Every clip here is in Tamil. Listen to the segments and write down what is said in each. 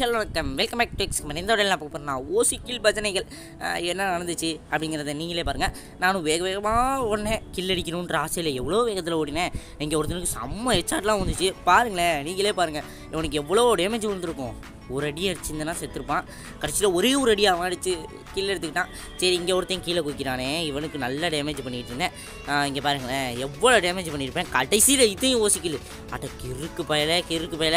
ஹலோ வணக்கம், welcome back to X company. இந்த உடல் நான் பார்க்க போகிறேன் ஓசி கில் பஜனைகள் என்ன நடந்துச்சு அப்படிங்கிறத நீங்களே பாருங்கள். நானும் வேக வேகமாக உடனே கில் அடிக்கணுன்ற ஆசையில் எவ்வளோ வேகத்தில் ஓடினேன். இங்கே ஒருத்தனுக்கு செம்ம ஹெட்ஷாட்லாம் வந்துச்சு, பாருங்களேன், நீங்களே பாருங்கள். இவனுக்கு எவ்வளோ டேமேஜ் வந்துருக்கும். ஒரு அடி அடிச்சிருந்தேன்னா செத்துருப்பான். கடைசியில் ஒரே ஒரு அடி அவன் அடித்து கீழே எடுத்துக்கிட்டான். சரி, இங்கே ஒருத்தையும் கீழே குதிக்கிறானே, இவனுக்கு நல்ல டேமேஜ் பண்ணிகிட்டு இருந்தேன். இங்கே பாருங்களேன் எவ்வளோ டேமேஜ் பண்ணியிருப்பேன். கடைசியில் இதையும் ஓசி கில் அட்டை கிறுக்கு பயலை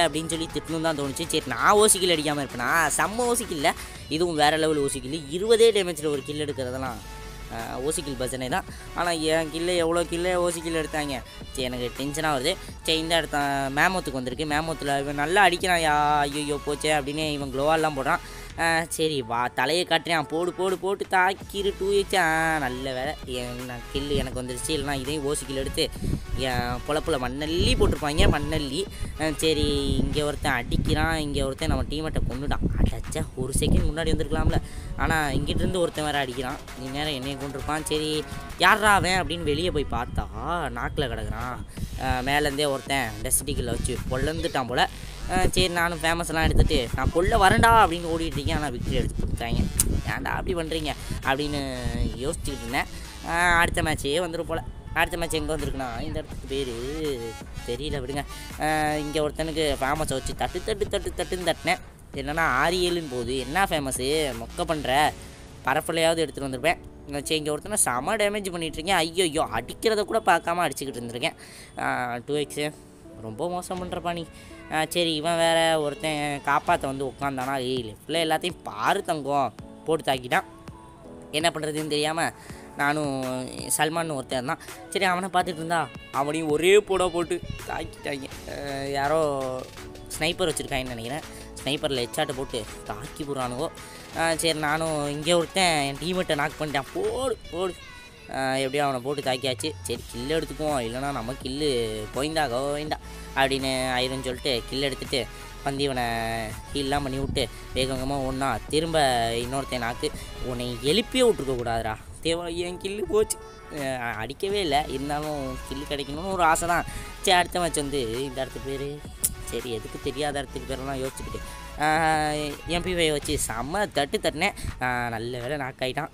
அப்படின்னு சொல்லி திட்டணும் தான் தோணுச்சு. சரி, நான் ஓசி கில் அடிக்காமல் இருப்பேனா? செம்ம ஓசி கில்லை, இதுவும் வேறு லெவல் ஓசி கில். 20 டேமேஜில் ஒரு கில் எடுக்கிறதெல்லாம் ஓசி கில் பஜனை தான். ஆனால் என் கில்லை எவ்வளோ கில்லை ஓசி கில் எடுத்தாங்க. சரி, எனக்கு டென்ஷனாக வருது. சரி, இந்த இடத்த மேமோத்துக்கு வந்திருக்கு. மேமோத்தில் இவன் நல்லா அடிக்கிறான். ஐயோ போச்சே அப்படின்னு இவன் க்ளோவால்லாம் போடுறான். சரி வா, தலையை காட்டுறேன், போட்டு தாக்கிரு 2x. நல்ல வேலை, நான் கில் எனக்கு வந்துருச்சு. இல்லைனா இதையும் ஓசி கில் எடுத்து பொழப்புல மண்ணல்லி போட்டிருப்பாங்க, மண்ணல்லி. சரி, இங்கே ஒருத்தன் அடிக்கிறான். இங்கே ஒருத்தன் நம்ம டீமேட்டை கொண்டுட்டான். அடிச்சா ஒரு செகண்ட் முன்னாடி வந்துருக்கலாம்ல. ஆனால் இங்கிட்டிருந்து ஒருத்தன் வேறு அடிக்கிறான். இந்நேரம் என்னையை கொண்டிருப்பான். சரி, யாராவேன் அப்படின்னு வெளியே போய் பார்த்தா நாக்கில் கிடக்குறான். மேலேருந்தே ஒருத்தன் டெஸ்டிக்கில் வச்சு கொள்ளந்துட்டான் போல். சரி, நானும் ஃபேமஸ்லாம் எடுத்துகிட்டு நான் கொள்ள வரண்டா அப்படின்னு ஓடிட்டுருக்கேன். ஆனால் விக்டரி எடுத்து கொடுத்தாங்க. ஏன்டா அப்படி பண்ணுறீங்க அப்படின்னு யோசிச்சுக்கிட்டு இருந்தேன். அடுத்த மேட்ச்சே வந்துடும் போல். அடுத்த மேட்ச் எங்கே வந்திருக்குன்னா, இந்த இடத்துக்கு பேர் தெரியல, விடுங்க. இங்கே ஒருத்தனுக்கு ஃபேமஸை வச்சு தட்டுன்னு தட்டினேன். என்னென்னா 6-7ன்னு போகுது. என்ன ஃபேமஸு மொக்க பண்ணுற, பரப்பிலையாவது எடுத்துகிட்டு வந்திருப்பேன். சரி, இங்கே ஒருத்தனை செம டேமேஜ் பண்ணிகிட்ருக்கேன். ஐயோ அடிக்கிறத கூட பார்க்காம அடிச்சுக்கிட்டு இருந்திருக்கேன். 2x ரொம்ப மோசம் பண்ணுறப்பா நீ. சரி, இவன் வேறு ஒருத்தன் காப்பாற்ற வந்து உட்காந்தானா. லெஃப்டில் எல்லாத்தையும் பாரு தங்கம் போட்டு தாக்கிட்டான். என்ன பண்ணுறதுன்னு தெரியாமல் நானும் சல்மான் ஒருத்தன் தான். சரி, அவனை பார்த்துட்டு இருந்தா அவனையும் ஒரே போட போட்டு தாக்கிட்டாங்க. யாரோ ஸ்னைப்பர் வச்சுருக்காங்கன்னு நினைக்கிறேன். ஸ்னைப்பரில் ஹெட்ஷாட்டை போட்டு தாக்கி போடுறானுவோ. சரி, நானும் இங்கே ஒருத்தன் என் டீமேட்டை நாக் பண்ணிட்டேன். போடு எப்படியோ அவனை போட்டு தாக்கியாச்சு. சரி, கில் எடுத்துக்குவோம், இல்லைனா நம்ம கில்லு கோயந்தா அப்படின்னு ஆயிரும் சொல்லிட்டு கில் எடுத்துகிட்டு வந்து இவனை ஹீல்லாம் பண்ணி விட்டு வேகமாக ஒன்றா திரும்ப இன்னொருத்தன் நாக்கு. உன்னை எழுப்பியே விட்ருக்கக்கூடாதுரா, தேவை. என் கில்லு போச்சு, அடிக்கவே இல்லை, இருந்தாலும் கில்லு கிடைக்கணும்னு ஒரு ஆசை தான். சரி, அடுத்த மேட்ச் வந்து இந்த இடத்துக்கு பேர், சரி எதுக்கு தெரியாத இடத்துக்கு பேரெல்லாம் யோசிச்சுக்கிட்டு MP5 வச்சு செம்ம தட்டினேன். நல்ல வேலை நாக்காயிட்டான்.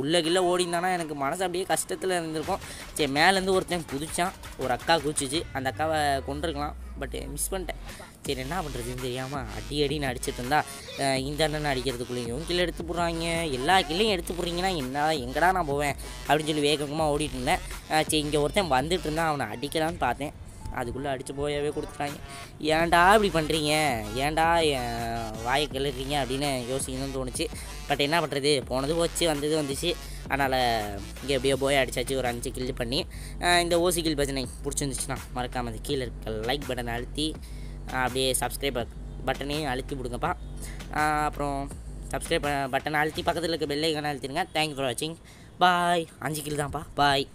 உள்ளகில்ல ஓடிந்தானா எனக்கு மனசு அப்படியே கஷ்டத்தில் இருந்திருக்கும். சரி, மேலேருந்து ஒருத்தன் குதிச்சான். ஒரு அக்கா குதிச்சிச்சு. அந்த அக்காவை கொண்டிருக்கலாம், பட் மிஸ் பண்ணிட்டேன். சரி, என்ன பண்ணுறதுன்னு தெரியாமல் அடின்னு அடிச்சுட்டு இருந்தா இந்த அண்ணன் அடிக்கிறதுக்குள்ளேயும் கீழே எடுத்து போடுறாங்க. எல்லா கீழையும் எடுத்து போடுறீங்கன்னா என்ன, எங்கடா நான் போவேன் அப்படின்னு சொல்லி வேகமாக ஓடிட்டு இருந்தேன். சரி, இங்கே ஒருத்தன் வந்துட்டு இருந்தான். அவனை அடிக்கலான்னு பார்த்தேன், அதுக்குள்ளே அடித்து போயவே கொடுத்துட்டாங்க. ஏன்டா இப்படி பண்ணுறீங்க, ஏன்டா வாயை கிளறீங்க அப்படின்னு யோசிக்கணும்னு தோணுச்சு. பட் என்ன பண்ணுறது, போனது போச்சு, வந்தது வந்துச்சு. அதனால் இங்கே எப்படியோ போய் அடித்தாச்சு. ஒரு 5 கில் பண்ணி இந்த ஓசி கில் பஜனை பிடிச்சிருந்துச்சுன்னா மறக்காமல் அந்த கீழே இருக்க லைக் பட்டனை அழுத்தி அப்படியே சப்ஸ்கிரைப் பட்டனையும் அழுத்தி கொடுங்கப்பா. அப்புறம் சப்ஸ்கிரைப் பட்டனை அழுத்தி பக்கத்தில் இருக்க பெல்லைக்கான அழுத்திடுங்க. தேங்க்யூ ஃபார் வாட்சிங், பாய். 5 கில் தான்ப்பா, பாய்.